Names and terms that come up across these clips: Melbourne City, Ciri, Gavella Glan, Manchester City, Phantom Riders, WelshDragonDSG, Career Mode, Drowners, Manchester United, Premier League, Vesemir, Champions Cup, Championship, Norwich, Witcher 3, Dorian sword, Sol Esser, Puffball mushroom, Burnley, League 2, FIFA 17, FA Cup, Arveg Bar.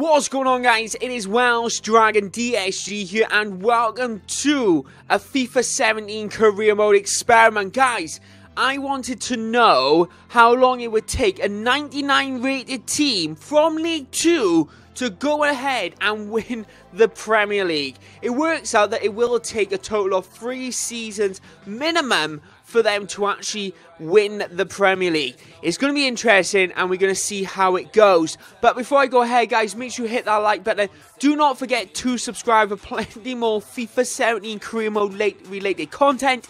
What's going on, guys? It is WelshDragonDSG here and welcome to a FIFA 17 Career Mode experiment. Guys, I wanted to know how long it would take a 99 rated team from League 2 to go ahead and win the Premier League. It works out that it will take a total of 3 seasons minimum for them to actually win the Premier League. It's going to be interesting and we're going to see how it goes. But before I go ahead, guys, make sure you hit that like button. Do not forget to subscribe for plenty more FIFA 17 Career Mode related content.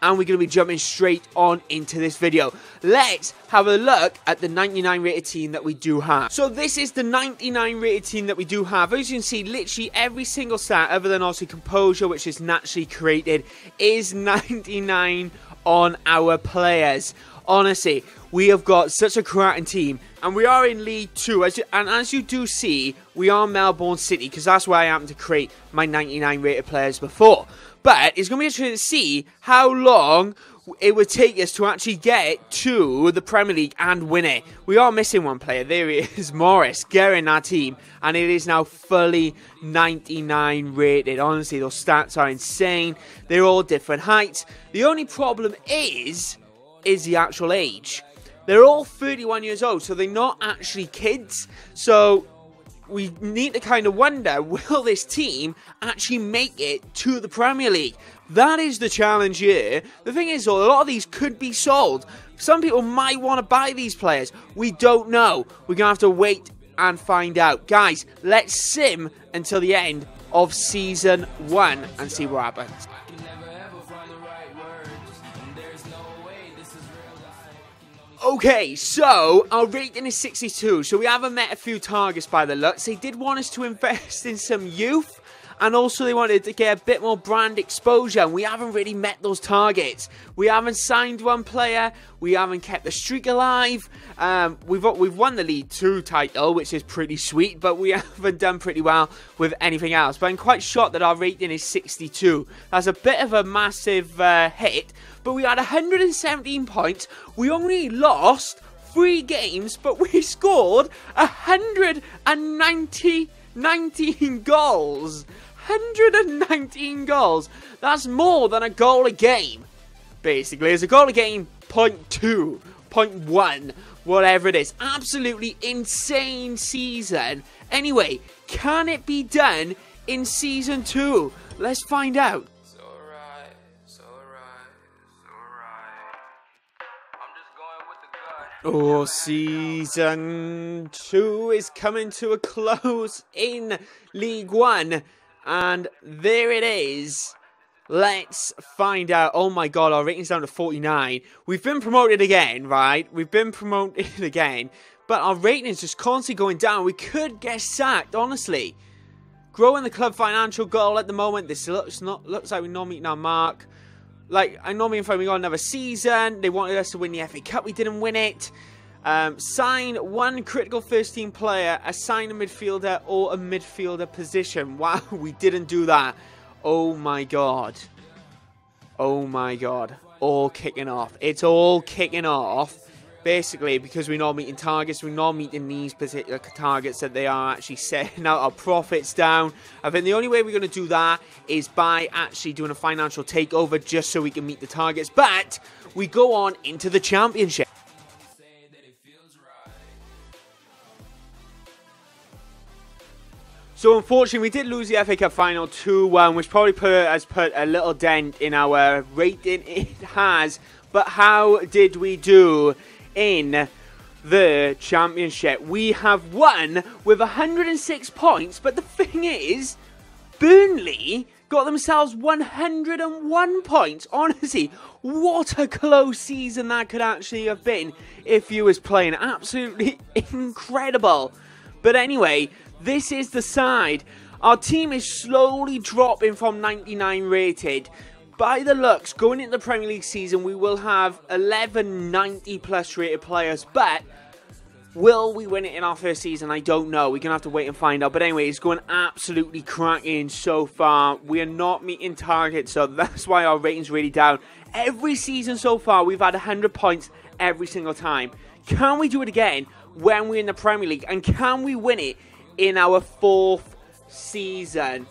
And we're going to be jumping straight on into this video. Let's have a look at the 99 rated team that we do have. So this is the 99 rated team that we do have. As you can see, literally every single stat, other than obviously composure, which is naturally created, is 99 on our players. Honestly, we have got such a cracking team. And we are in League 2. As you do see, we are Melbourne City, because that's where I happened to create my 99 rated players before. But it's going to be interesting to see how long it would take us to actually get to the Premier League and win it. We are missing one player. There he is, Morris, getting our team. And it is now fully 99 rated. Honestly, those stats are insane. They're all different heights. The only problem is the actual age. They're all 31 years old, so they're not actually kids. So we need to kind of wonder, will this team actually make it to the Premier League? That is the challenge here. The thing is, though, a lot of these could be sold. Some people might want to buy these players. We don't know. We're going to have to wait and find out. Guys, let's sim until the end of Season 1 and see what happens. Okay, so our rating is 62, so we haven't met a few targets by the looks. They did want us to invest in some youth, and also they wanted to get a bit more brand exposure, and we haven't really met those targets. We haven't signed one player, we haven't kept the streak alive. We've won the League 2 title, which is pretty sweet, but we haven't done pretty well with anything else. But I'm quite shocked that our rating is 62. That's a bit of a massive hit. But we had 117 points. We only lost 3 games, but we scored 19 goals. 119 goals. That's more than a goal a game. Basically, it's a goal a game, 0.2, 0.1, whatever it is. Absolutely insane season. Anyway, can it be done in Season 2? Let's find out. Oh, Season 2 is coming to a close in League 1. And there it is. Let's find out. Oh my god, our rating's down to 49. We've been promoted again, right? We've been promoted again. But our rating's just constantly going down. We could get sacked, honestly. Growing the club financial goal at the moment. This looks like we're not meeting our mark. Like, I know me and friend, we got another season. They wanted us to win the FA Cup. We didn't win it. Sign one critical first-team player, assign a midfielder or a midfielder position. Wow, we didn't do that. Oh, my God. Oh, my God. All kicking off. It's all kicking off, basically, because we're not meeting targets. We're not meeting these particular targets that they are actually setting out our profits down. I think the only way we're going to do that is by actually doing a financial takeover just so we can meet the targets. But we go on into the Championship. So unfortunately, we did lose the FA Cup final 2-1, which probably has put a little dent in our rating. It has. But how did we do in the Championship? We have won with 106 points, but the thing is, Burnley got themselves 101 points. Honestly, what a close season that could actually have been if you was playing. Absolutely incredible. But anyway, this is the side. Our team is slowly dropping from 99 rated. By the looks, going into the Premier League season, we will have 11 90-plus rated players. But will we win it in our first season? I don't know. We're going to have to wait and find out. But anyway, it's going absolutely cracking so far. We are not meeting targets, so that's why our rating's really down. Every season so far, we've had 100 points every single time. Can we do it again when we're in the Premier League? And can we win it in our 4th season.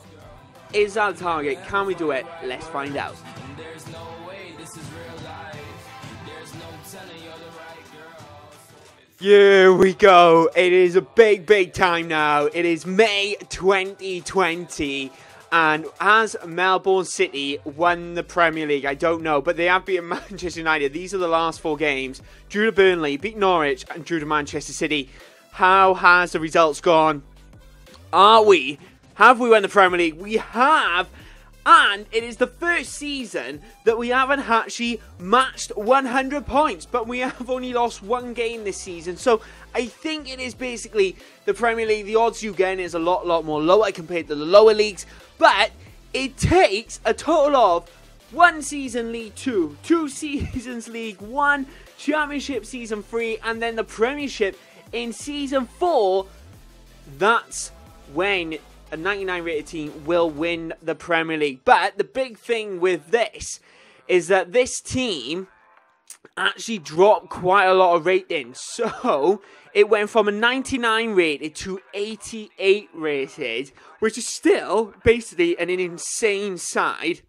Is that target? Can we do it? Let's find out. Here we go. It is a big time now. It is May 2020. And has Melbourne City won the Premier League? I don't know, but they have beaten Manchester United. These are the last 4 games. Drew to Burnley, beat Norwich, and drew to Manchester City. How has the results gone? Have we won the Premier League? We have. And it is the first season that we haven't actually matched 100 points, but we have only lost 1 game this season. So I think it is basically the Premier League. The odds you gain is a lot more lower compared to the lower leagues, but it takes a total of 1 season League 2, 2 seasons League 1, Championship Season 3, and then the Premiership in Season 4. That's when a 99 rated team will win the Premier League. But the big thing with this is that this team actually dropped quite a lot of ratings. So it went from a 99 rated to 88 rated, which is still basically an insane side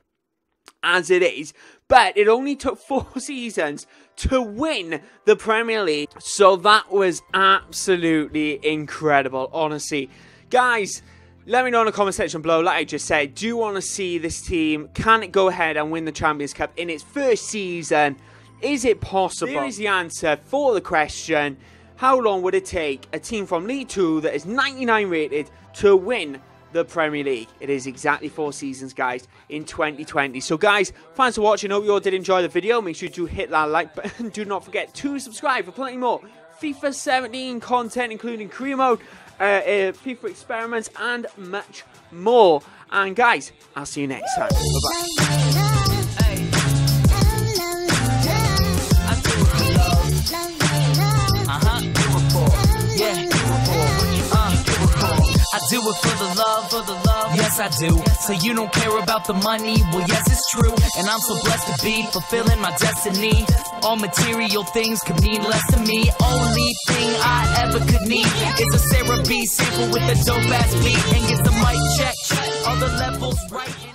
as it is. But it only took 4 seasons to win the Premier League. So that was absolutely incredible, honestly. Guys, let me know in the comment section below, like I just said, do you want to see this team? Can it go ahead and win the Champions Cup in its first season? Is it possible? Here is the answer for the question. How long would it take a team from League 2 that is 99 rated to win the Premier League? It is exactly 4 seasons, guys, in 2020. So, guys, thanks for watching. Hope you all did enjoy the video. Make sure to hit that like button. Do not forget to subscribe for plenty more FIFA 17 content, including Career Mode, FIFA experiments, and much more. And guys, I'll see you next time. Bye-bye. I do it for the love, yes I do. So you don't care about the money, well yes it's true. And I'm so blessed to be fulfilling my destiny. All material things could mean less to me. Only thing I ever could need is a Sarah B sample with a dope ass beat. And get the mic check, all the levels right.